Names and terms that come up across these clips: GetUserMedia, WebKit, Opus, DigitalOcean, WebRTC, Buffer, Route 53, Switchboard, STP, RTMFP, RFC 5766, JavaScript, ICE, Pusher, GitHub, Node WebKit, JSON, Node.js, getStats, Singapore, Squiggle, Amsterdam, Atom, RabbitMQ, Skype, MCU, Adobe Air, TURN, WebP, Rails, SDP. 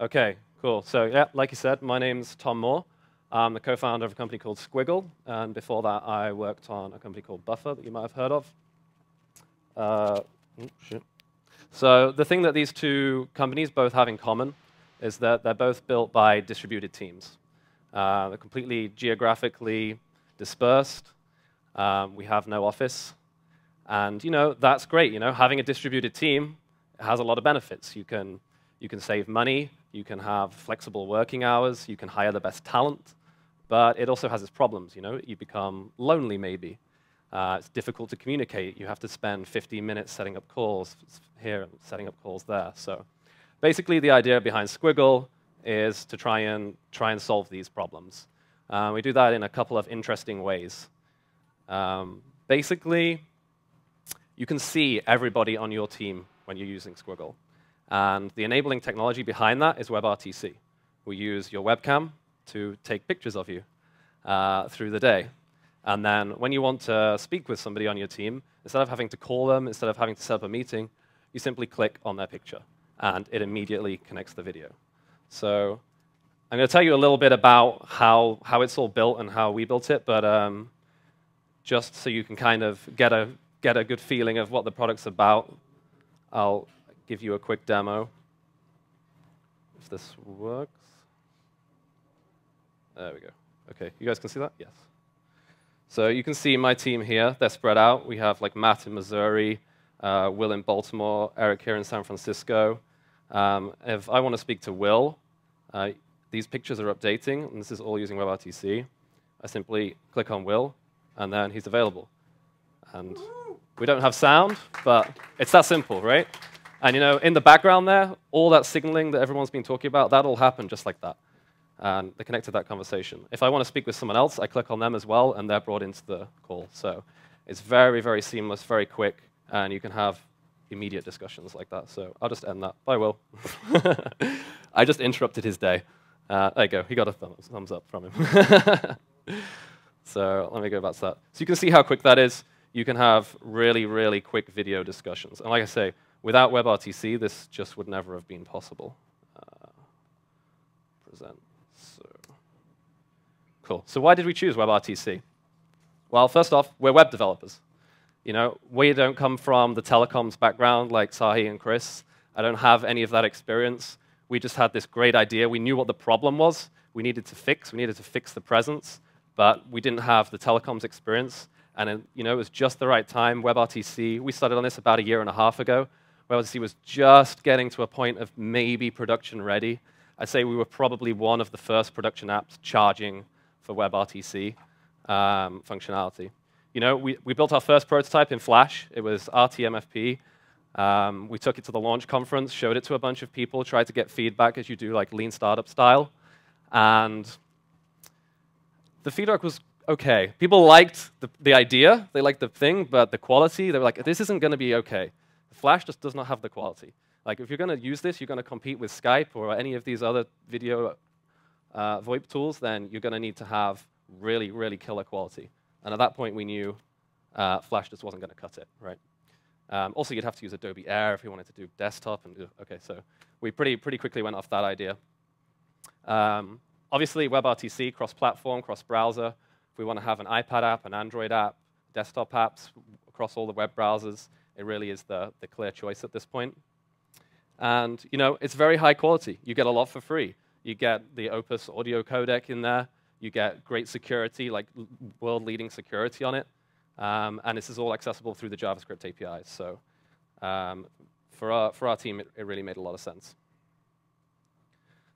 OK, cool. So yeah, like you said, my name's Tom Moore. I'm the co-founder of a company called Squiggle. And before that, I worked on a company called Buffer that you might have heard of. So the thing that these two companies both have in common is that they're both built by distributed teams. They're completely geographically dispersed. We have no office. And that's great. Having a distributed team has a lot of benefits. You can save money. You can have flexible working hours. You can hire the best talent. But it also has its problems. You become lonely, maybe. It's difficult to communicate. You have to spend 15 minutes setting up calls here and setting up calls there. So basically, the idea behind Squiggle is to try and solve these problems. We do that in a couple of interesting ways. Basically, you can see everybody on your team when you're using Squiggle. And the enabling technology behind that is WebRTC. We use your webcam to take pictures of you through the day. And then when you want to speak with somebody on your team, instead of having to call them, instead of having to set up a meeting, you simply click on their picture. And it immediately connects the video. So I'm going to tell you a little bit about how it's all built and how we built it. But just so you can kind of get a good feeling of what the product's about, I'll give you a quick demo. If this works. There we go. OK, you guys can see that? Yes. So you can see my team here. They're spread out. We have like Matt in Missouri, Will in Baltimore, Eric here in San Francisco. If I want to speak to Will, these pictures are updating, and this is all using WebRTC. I simply click on Will, and then he's available. And we don't have sound, but it's that simple, right? And in the background there, all that signaling that everyone's been talking about, that all happened just like that. And they connected that conversation. If I want to speak with someone else, I click on them as well, and they're brought into the call. So it's very, very seamless, very quick, and you can have immediate discussions like that. So I'll just end that. Bye, Will. I just interrupted his day. There you go. He got a thumbs up from him. So let me go back to that. So you can see how quick that is. You can have really, really quick video discussions. And like I say, without WebRTC, this just would never have been possible. Present. Cool. So why did we choose WebRTC? Well, first off, we're web developers. We don't come from the telecoms background like Sahi and Chris. I don't have any of that experience. We just had this great idea. We knew what the problem was. We needed to fix the presence, but we didn't have the telecoms experience. And it was just the right time. WebRTC, we started on this about 1.5 years ago. WebRTC was just getting to a point of maybe production ready. I'd say we were probably one of the first production apps charging for WebRTC functionality. We built our first prototype in Flash. It was RTMFP. We took it to the launch conference, showed it to a bunch of people, tried to get feedback as you do, like lean startup style. And the feedback was OK. People liked the idea. They liked the thing, but the quality, they were like, this isn't going to be OK. Flash just does not have the quality. Like, if you're going to use this, you're going to compete with Skype or any of these other video VoIP tools, then you're going to need to have really, really killer quality. And at that point, we knew Flash just wasn't going to cut it, right? Also, you'd have to use Adobe Air if you wanted to do desktop. And OK, so we pretty quickly went off that idea. Obviously, WebRTC, cross-platform, cross-browser. If we want to have an iPad app, an Android app, desktop apps across all the web browsers, it really is the clear choice at this point. And it's very high quality. You get a lot for free. You get the Opus audio codec in there. You get great security, like world-leading security on it. And this is all accessible through the JavaScript APIs. So for our team, it really made a lot of sense.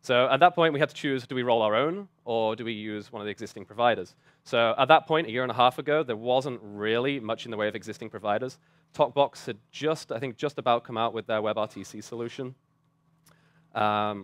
So at that point, we had to choose, do we roll our own, or do we use one of the existing providers? So at that point, 1.5 years ago, there wasn't really much in the way of existing providers. Talkbox had just about come out with their WebRTC solution. Yeah,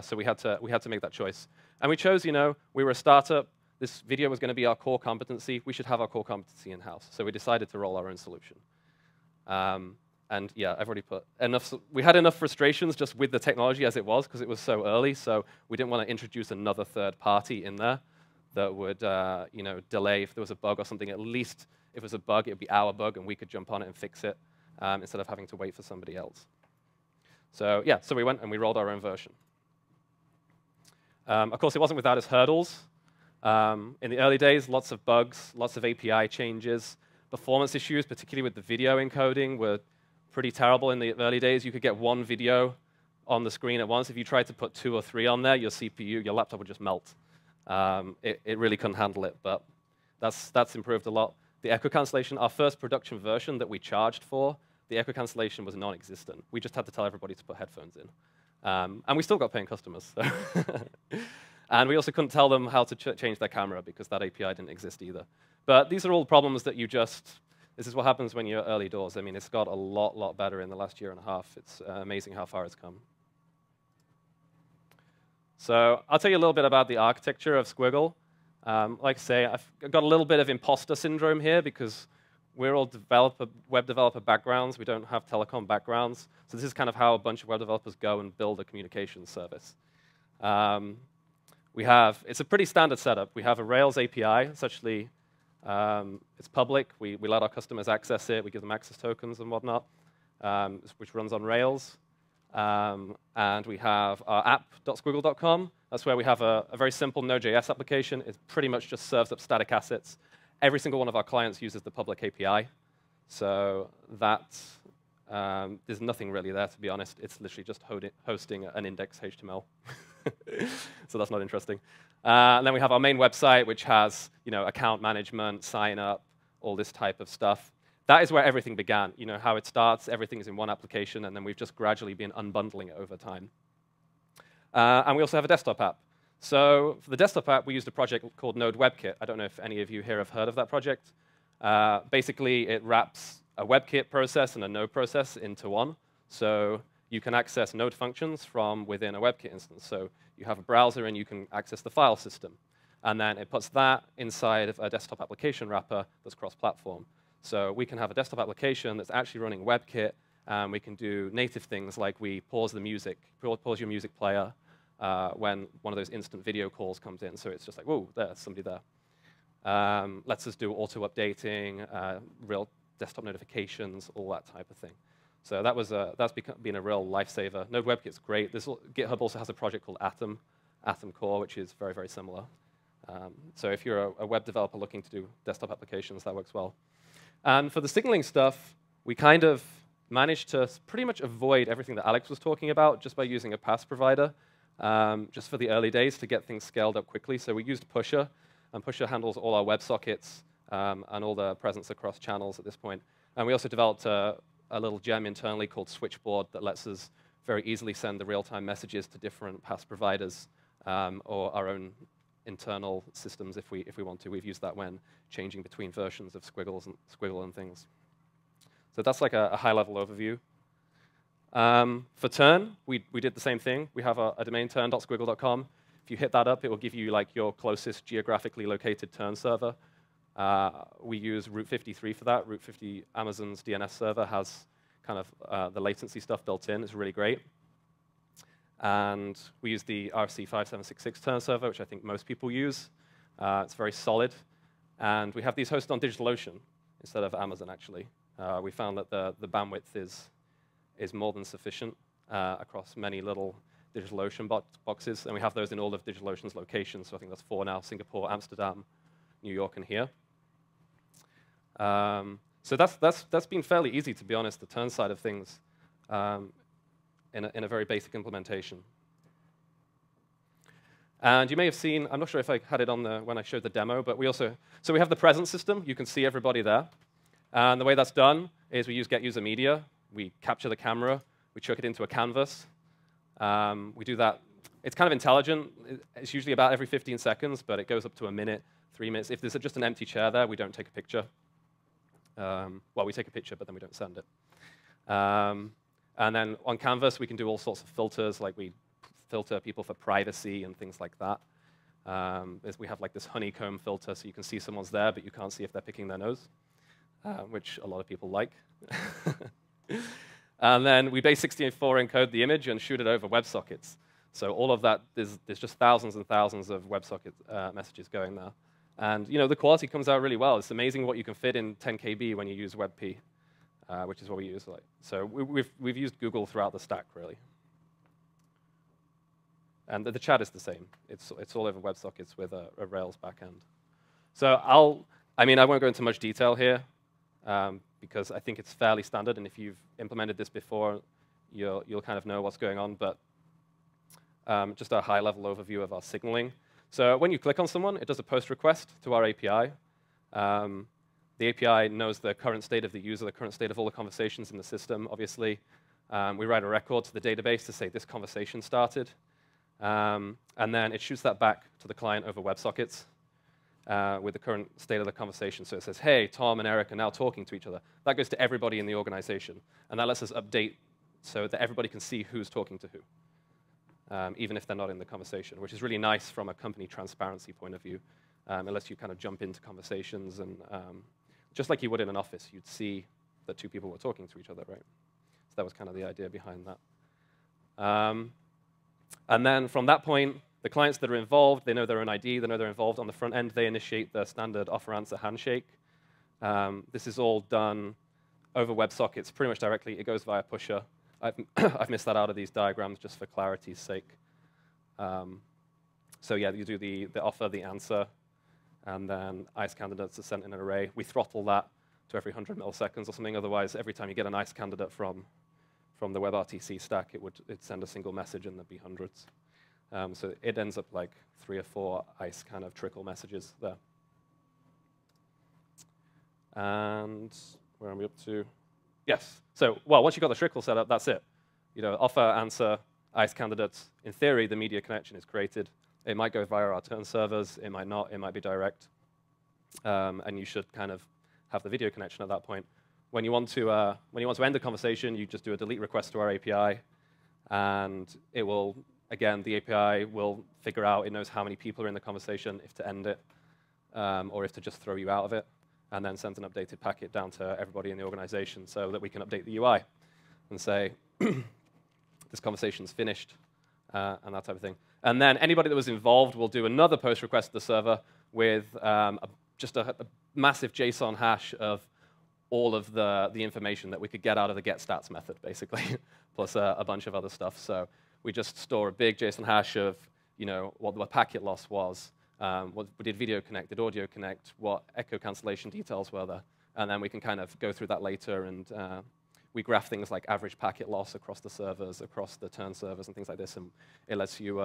so we had to make that choice. And we chose, we were a startup. This video was going to be our core competency. We should have our core competency in-house. So we decided to roll our own solution. And yeah, I've already put enough. We had enough frustrations just with the technology as it was, because it was so early. So we didn't want to introduce another third party in there that would delay. If there was a bug or something, at least if it was a bug, it would be our bug, and we could jump on it and fix it instead of having to wait for somebody else. So yeah, so we went and we rolled our own version. Of course, it wasn't without its hurdles. In the early days, lots of bugs, lots of API changes. Performance issues, particularly with the video encoding, were pretty terrible in the early days. You could get one video on the screen at once. If you tried to put 2 or 3 on there, your CPU, your laptop would just melt. It really couldn't handle it, but that's improved a lot. The echo cancellation, our first production version that we charged for, the echo cancellation was non-existent. We just had to tell everybody to put headphones in. And we still got paying customers. So and we also couldn't tell them how to change their camera because that API didn't exist either. But these are all problems that you just, this is what happens when you're early doors. I mean, it's got a lot better in the last year and a half. It's amazing how far it's come. So I'll tell you a little bit about the architecture of Squiggle. Like I say, I've got a little bit of imposter syndrome here because we're all web developer backgrounds. We don't have telecom backgrounds. So this is kind of how a bunch of web developers go and build a communication service. It's a pretty standard setup. We have a Rails API. Essentially, it's public. We let our customers access it. We give them access tokens and whatnot, which runs on Rails. And we have our app.squiggle.com. That's where we have a very simple Node.js application. It pretty much just serves up static assets. Every single one of our clients uses the public API. So that's, there's nothing really there, to be honest. It's literally just hosting an index HTML. So that's not interesting. And then we have our main website, which has account management, sign up, all this type of stuff. That is where everything began. You know how it starts, everything is in one application, and then we've just gradually been unbundling it over time. And we also have a desktop app. So for the desktop app, we used a project called Node WebKit. I don't know if any of you here have heard of that project. Basically, it wraps a WebKit process and a Node process into one. So you can access Node functions from within a WebKit instance. So you have a browser, and you can access the file system. And then it puts that inside of a desktop application wrapper that's cross-platform. So we can have a desktop application that's actually running WebKit, and we can do native things like we pause the music, pause your music player when one of those instant video calls comes in. So it's just like, whoa, there's somebody there. Lets us do auto-updating, real desktop notifications, all that type of thing. So that was that's been a real lifesaver. Node WebKit's great. GitHub also has a project called Atom, Atom Core, which is very, very similar. So if you're a web developer looking to do desktop applications, that works well. And for the signaling stuff, we kind of managed to pretty much avoid everything that Alex was talking about just by using a pass provider, just for the early days to get things scaled up quickly. So we used Pusher, and Pusher handles all our WebSockets and all the presence across channels at this point. And we also developed a little gem internally called Switchboard that lets us very easily send the real-time messages to different pass providers or our own internal systems if we want to. We've used that when changing between versions of Squiggle and things. So that's like a high-level overview. For turn, we did the same thing. We have a domain turn.squiggle.com. If you hit that up, it will give you like your closest geographically located turn server. We use Route 53 for that. Route 50, Amazon's DNS server, has kind of the latency stuff built in. It's really great. And we use the RFC 5766 turn server, which I think most people use. It's very solid. And we have these hosted on DigitalOcean instead of Amazon, actually. We found that the bandwidth is more than sufficient across many little DigitalOcean boxes. And we have those in all of DigitalOcean's locations. So I think that's 4 now, Singapore, Amsterdam, New York, and here. So that's been fairly easy, to be honest, the turn side of things in a very basic implementation. And you may have seen, I'm not sure if I had it on when I showed the demo, but we also, so we have the presence system. You can see everybody there. And the way that's done is we use GetUserMedia. We capture the camera. We chuck it into a canvas. We do that. It's kind of intelligent. It's usually about every 15 seconds, but it goes up to a minute. 3 minutes. If there's just an empty chair there, we don't take a picture. Well, we take a picture, but then we don't send it. And then on Canvas, we can do all sorts of filters, like we filter people for privacy and things like that. We have like this honeycomb filter, so you can see someone's there, but you can't see if they're picking their nose, which a lot of people like. And then we base 64 encode the image and shoot it over WebSockets. So all of that, there's just thousands and thousands of WebSocket messages going there. And the quality comes out really well. It's amazing what you can fit in 10 KB when you use WebP. which is what we use. So we've used Google throughout the stack, really. And the chat is the same. It's all over WebSockets with a Rails backend. So I won't go into much detail here, because I think it's fairly standard. And if you've implemented this before, you'll kind of know what's going on. But just a high-level overview of our signaling. So when you click on someone, it does a post request to our API. The API knows the current state of the user, the current state of all the conversations in the system, obviously. We write a record to the database to say this conversation started. And then it shoots that back to the client over WebSockets with the current state of the conversation. So it says, hey, Tom and Eric are now talking to each other. That goes to everybody in the organization. And that lets us update so that everybody can see who's talking to who, even if they're not in the conversation, which is really nice from a company transparency point of view. It lets you kind of jump into conversations. And just like you would in an office, you'd see that two people were talking to each other, right? So that was kind of the idea behind that. And then from that point, the clients that are involved, they know their own ID, they know they're involved on the front end, they initiate the standard offer-answer handshake. This is all done over WebSockets pretty much directly. It goes via Pusher. I've missed that out of these diagrams just for clarity's sake. So yeah, you do the offer, the answer, and then ICE candidates are sent in an array. We throttle that to every 100 milliseconds or something. Otherwise, every time you get an ICE candidate from the WebRTC stack, it'd send a single message and there'd be hundreds. So it ends up like 3 or 4 ICE kind of trickle messages there. And where are we up to? Yes. So well, once you've got the trickle set up, that's it. You know, offer, answer, ICE candidates. In theory, the media connection is created. It might go via our turn servers. It might not. It might be direct. And you should kind of have the video connection at that point. When you want to end a conversation, you just do a delete request to our API, and it will, again, the API will figure out, it knows how many people are in the conversation, if to end it, or if to just throw you out of it, and then sends an updated packet down to everybody in the organization so that we can update the UI and say, this conversation's finished, and that type of thing. And then anybody that was involved will do another post request to the server with just a massive JSON hash of all of the information that we could get out of the getStats method, basically, plus a bunch of other stuff. So we just store a big JSON hash of, you know, what the packet loss was, what did video connect, did audio connect, what echo cancellation details were there. And then we can kind of go through that later, and we graph things like average packet loss across the servers, across the turn servers, and things like this. And it lets you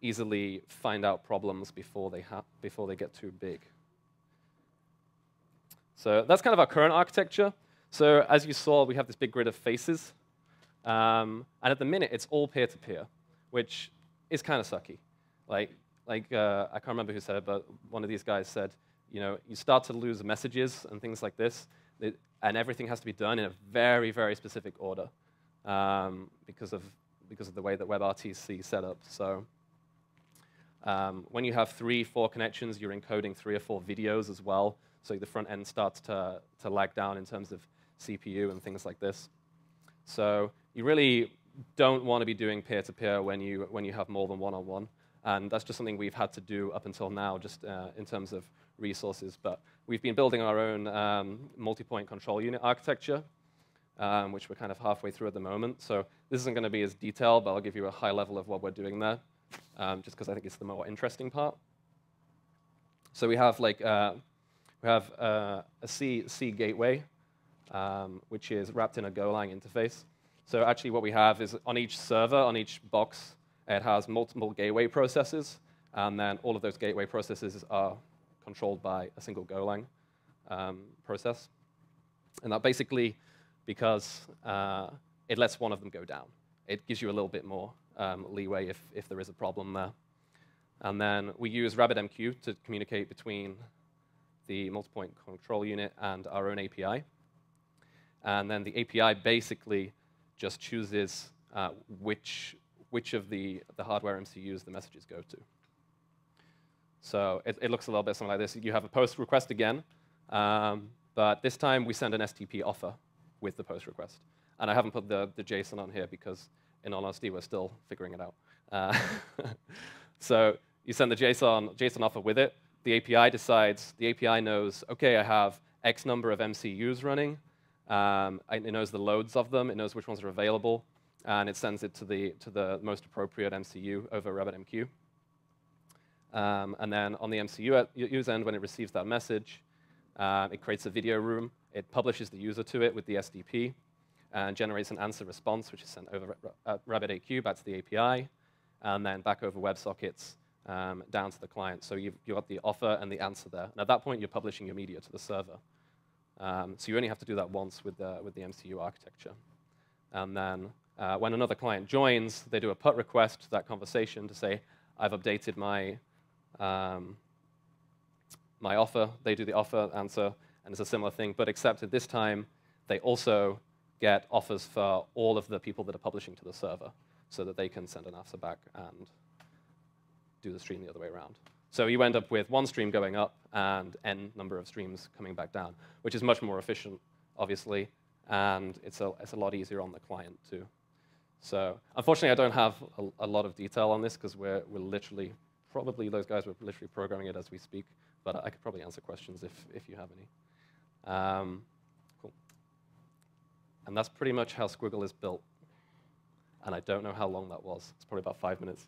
easily find out problems before they get too big. So that's kind of our current architecture. So as you saw, we have this big grid of faces. And at the minute, it's all peer-to-peer, which is kind of sucky. I can't remember who said it, but one of these guys said, you know, you start to lose messages and things like this, and everything has to be done in a very, very specific order because of the way that WebRTC set up. So when you have 3 or 4 connections, you're encoding 3 or 4 videos as well. So the front end starts to lag down in terms of CPU and things like this. So you really don't want to be doing peer-to-peer when you have more than one-on-one. And that's just something we've had to do up until now, just in terms of resources. But we've been building our own multi-point control unit architecture, which we're kind of halfway through at the moment. So this isn't going to be as detailed, but I'll give you a high level of what we're doing there, just because I think it's the more interesting part. So we have a C gateway, which is wrapped in a Golang interface. So actually what we have is on each server, on each box, it has multiple gateway processes. And then all of those gateway processes are controlled by a single Golang process. And that basically, because it lets one of them go down. It gives you a little bit more leeway if there is a problem there. And then we use RabbitMQ to communicate between the multi-point control unit and our own API. And then the API basically just chooses which of the hardware MCUs the messages go to. So it looks a little bit something like this. You have a post request again, but this time we send an STP offer with the post request. And I haven't put the JSON on here because, in all honesty, we're still figuring it out. So you send the JSON offer with it. The API knows, OK, I have X number of MCUs running, It knows the loads of them. It knows which ones are available, and it sends it to the most appropriate MCU over RabbitMQ. And then on the MCU user end, when it receives that message, it creates a video room. It publishes the user to it with the SDP and generates an answer response, which is sent over RabbitAQ back to the API, and then back over WebSockets down to the client. So you've got the offer and the answer there. And at that point, you're publishing your media to the server. So you only have to do that once with the MCU architecture. And then when another client joins, they do a put request to that conversation to say, I've updated my my offer. They do the offer answer, and it's a similar thing, but except at this time, they also get offers for all of the people that are publishing to the server so that they can send an answer back and do the stream the other way around. So you end up with one stream going up and n number of streams coming back down, which is much more efficient, obviously, and it's a lot easier on the client, too. So unfortunately, I don't have a lot of detail on this because we're literally, probably those guys were literally programming it as we speak, but I could probably answer questions if you have any. Cool. And that's pretty much how Squiggle is built. And I don't know how long that was. It's probably about 5 minutes.